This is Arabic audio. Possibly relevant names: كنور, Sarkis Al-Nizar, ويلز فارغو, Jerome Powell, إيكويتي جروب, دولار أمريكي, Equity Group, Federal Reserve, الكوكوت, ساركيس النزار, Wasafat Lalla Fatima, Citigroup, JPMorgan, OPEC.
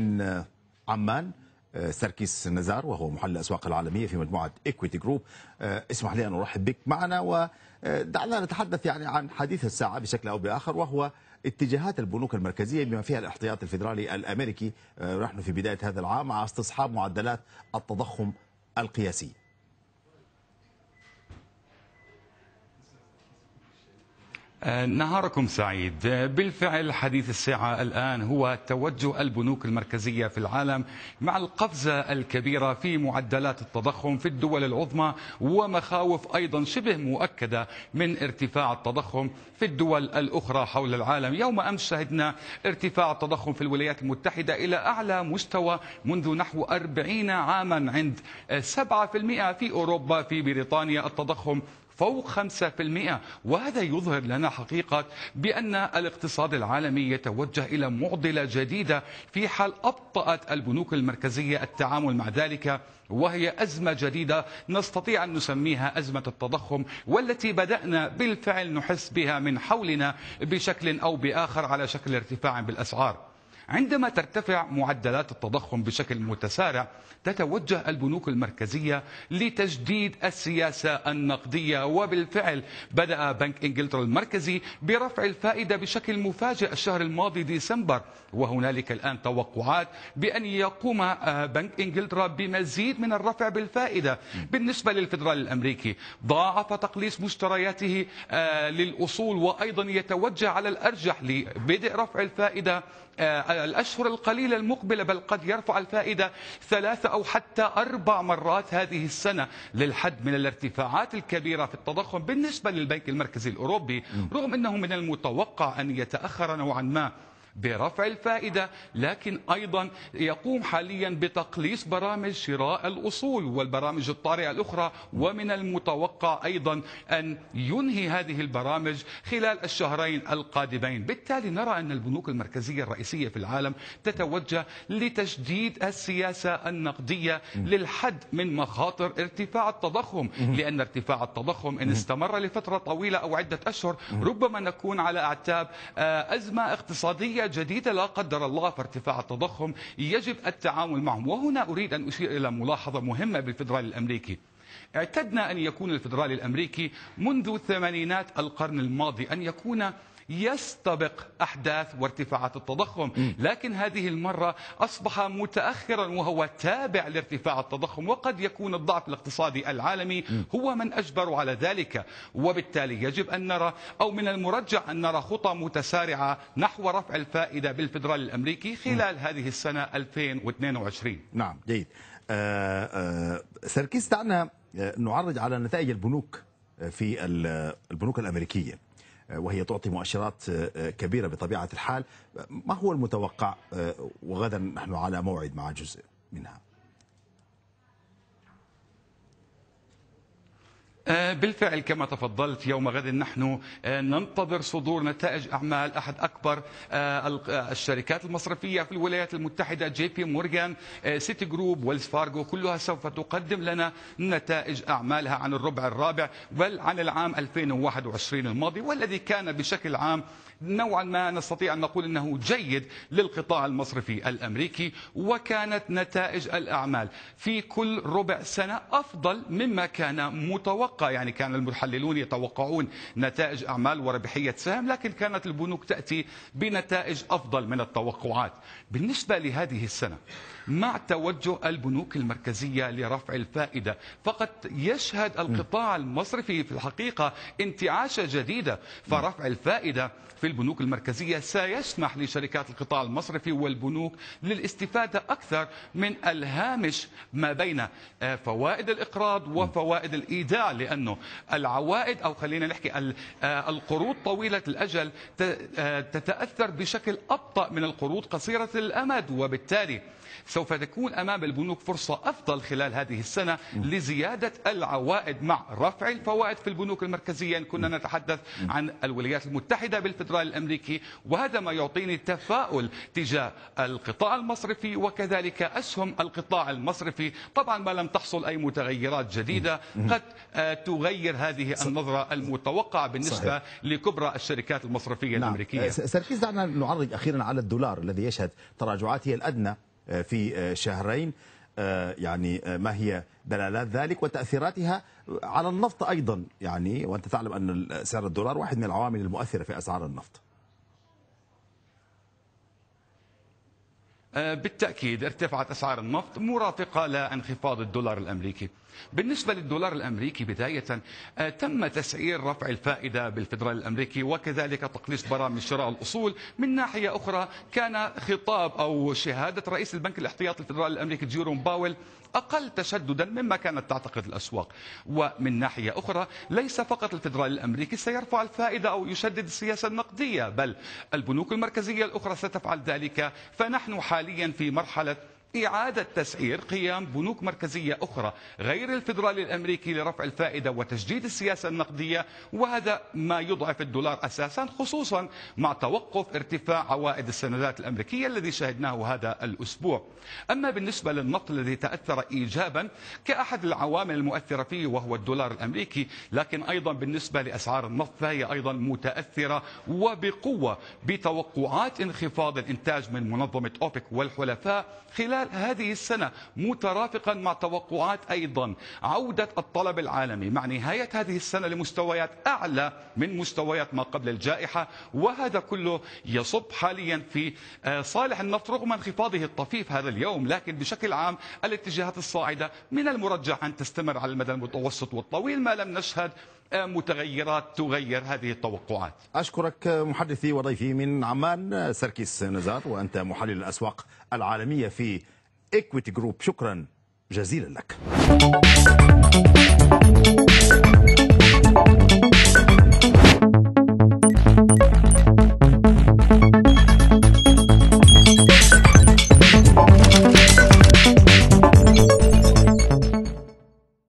من عمان ساركيس النزار وهو محلل الأسواق العالمية في مجموعة إيكويتي جروب. اسمح لي أن أرحب بك معنا، ودعنا نتحدث يعني عن حديث الساعة بشكل أو بآخر، وهو اتجاهات البنوك المركزية بما فيها الاحتياطي الفيدرالي الأمريكي نحن في بداية هذا العام مع استصحاب معدلات التضخم القياسي. نهاركم سعيد. بالفعل حديث الساعة الآن هو توجه البنوك المركزية في العالم مع القفزة الكبيرة في معدلات التضخم في الدول العظمى، ومخاوف أيضا شبه مؤكدة من ارتفاع التضخم في الدول الأخرى حول العالم. يوم أمس شهدنا ارتفاع التضخم في الولايات المتحدة إلى أعلى مستوى منذ نحو 40 عاما عند 7%، في أوروبا في بريطانيا التضخم فوق 5%، وهذا يظهر لنا حقيقة بأن الاقتصاد العالمي يتوجه إلى معضلة جديدة في حال أبطأت البنوك المركزية التعامل مع ذلك، وهي أزمة جديدة نستطيع أن نسميها أزمة التضخم، والتي بدأنا بالفعل نحس بها من حولنا بشكل أو بآخر على شكل ارتفاع بالأسعار. عندما ترتفع معدلات التضخم بشكل متسارع تتوجه البنوك المركزية لتجديد السياسة النقدية، وبالفعل بدأ بنك إنجلترا المركزي برفع الفائدة بشكل مفاجئ الشهر الماضي ديسمبر، وهنالك الآن توقعات بأن يقوم بنك إنجلترا بمزيد من الرفع بالفائدة. بالنسبة للفدرالي الأمريكي ضاعف تقليص مشترياته للأصول، وأيضا يتوجه على الأرجح لبدء رفع الفائدة الأشهر القليلة المقبلة، بل قد يرفع الفائدة 3 أو حتى 4 مرات هذه السنة للحد من الارتفاعات الكبيرة في التضخم. بالنسبة للبنك المركزي الأوروبي رغم أنه من المتوقع أن يتأخر نوعا ما برفع الفائدة، لكن أيضا يقوم حاليا بتقليص برامج شراء الأصول والبرامج الطارئة الأخرى، ومن المتوقع أيضا أن ينهي هذه البرامج خلال الشهرين القادمين. بالتالي نرى أن البنوك المركزية الرئيسية في العالم تتوجه لتشديد السياسة النقدية للحد من مخاطر ارتفاع التضخم، لأن ارتفاع التضخم إن استمر لفترة طويلة أو عدة أشهر ربما نكون على أعتاب أزمة اقتصادية جديدة لا قدر الله. فارتفاع التضخم يجب التعامل معهم. وهنا أريد أن أشير إلى ملاحظة مهمة بالفدرالي الأمريكي. اعتدنا أن يكون الفدرالي الأمريكي منذ ثمانينات القرن الماضي أن يكون يستبق أحداث وارتفاعات التضخم، لكن هذه المرة أصبح متأخرا وهو تابع لارتفاع التضخم، وقد يكون الضعف الاقتصادي العالمي هو من أجبر على ذلك. وبالتالي يجب أن نرى أو من المرجح أن نرى خطى متسارعة نحو رفع الفائدة بالفدرالي الأمريكي خلال هذه السنة 2022. نعم جيد. ساركيس، دعنا نعرج على نتائج البنوك في البنوك الأمريكية، وهي تعطي مؤشرات كبيرة بطبيعة الحال. ما هو المتوقع؟ وغدا نحن على موعد مع جزء منها. بالفعل كما تفضلت، يوم غد نحن ننتظر صدور نتائج أعمال أحد أكبر الشركات المصرفية في الولايات المتحدة، جي بي مورغان، سيتي جروب، ويلز فارغو، كلها سوف تقدم لنا نتائج أعمالها عن الربع الرابع بل عن العام 2021 الماضي، والذي كان بشكل عام نوعا ما نستطيع أن نقول أنه جيد للقطاع المصرفي الأمريكي. وكانت نتائج الأعمال في كل ربع سنة أفضل مما كان متوقع، يعني كان المحللون يتوقعون نتائج أعمال وربحية سهم، لكن كانت البنوك تأتي بنتائج أفضل من التوقعات. بالنسبة لهذه السنة مع توجه البنوك المركزية لرفع الفائدة، فقد يشهد القطاع المصرفي في الحقيقة انتعاشة جديدة. فرفع الفائدة في البنوك المركزية سيسمح لشركات القطاع المصرفي والبنوك للاستفادة أكثر من الهامش ما بين فوائد الإقراض وفوائد الإيداع، لأنه العوائد أو خلينا نحكي القروض طويلة الأجل تتأثر بشكل أبطأ من القروض قصيرة الأمد، وبالتالي سوف تكون أمام البنوك فرصة أفضل خلال هذه السنة لزيادة العوائد مع رفع الفوائد في البنوك المركزية. كنا نتحدث عن الولايات المتحدة بالفدرالي الأمريكي، وهذا ما يعطيني تفاؤل تجاه القطاع المصرفي وكذلك أسهم القطاع المصرفي. طبعا ما لم تحصل أي متغيرات جديدة قد تغير هذه النظرة المتوقعة بالنسبة لكبرى الشركات المصرفية الأمريكية. سركيز، دعنا نعرج أخيرا على الدولار الذي يشهد تراجعات هي الأدنى في شهرين، يعني ما هي دلالات ذلك وتأثيراتها على النفط أيضا، يعني وأنت تعلم أن سعر الدولار واحد من العوامل المؤثرة في أسعار النفط. بالتأكيد ارتفعت أسعار النفط مرافقة لانخفاض الدولار الأمريكي. بالنسبة للدولار الأمريكي بداية تم تسعير رفع الفائدة بالفدرال الأمريكي وكذلك تقليص برامج شراء الأصول. من ناحية أخرى كان خطاب أو شهادة رئيس البنك الاحتياطي الفدرالي الأمريكي جيروم باول أقل تشددا مما كانت تعتقد الأسواق. ومن ناحية أخرى ليس فقط الفدرالي الأمريكي سيرفع الفائدة أو يشدد السياسة النقدية، بل البنوك المركزية الأخرى ستفعل ذلك. فنحن حاليا في مرحلة إعادة تسعير قيام بنوك مركزية أخرى غير الفدرالي الأمريكي لرفع الفائدة وتشديد السياسة النقدية، وهذا ما يضعف الدولار أساسا، خصوصا مع توقف ارتفاع عوائد السندات الأمريكية الذي شهدناه هذا الأسبوع. أما بالنسبة للنفط الذي تأثر إيجابا كأحد العوامل المؤثرة فيه وهو الدولار الأمريكي، لكن أيضا بالنسبة لأسعار النفط فهي أيضا متأثرة وبقوة بتوقعات انخفاض الإنتاج من منظمة أوبك والحلفاء خلال هذه السنة، مترافقا مع توقعات أيضا عودة الطلب العالمي مع نهاية هذه السنة لمستويات أعلى من مستويات ما قبل الجائحة. وهذا كله يصب حاليا في صالح النفط رغم انخفاضه الطفيف هذا اليوم، لكن بشكل عام الاتجاهات الصاعدة من المرجح أن تستمر على المدى المتوسط والطويل ما لم نشهد متغيرات تغير هذه التوقعات. أشكرك محدثي وضيفي من عمان سركيس نزار، وأنت محلل الأسواق العالمية في Equity Group. شكرا جزيلا لك.